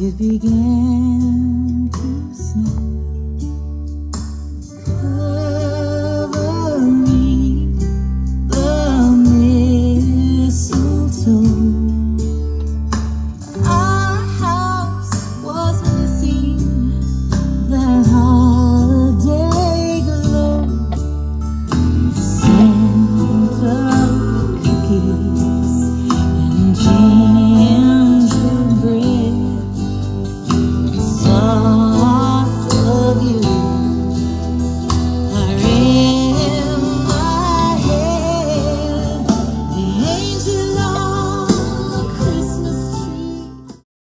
It began to snow.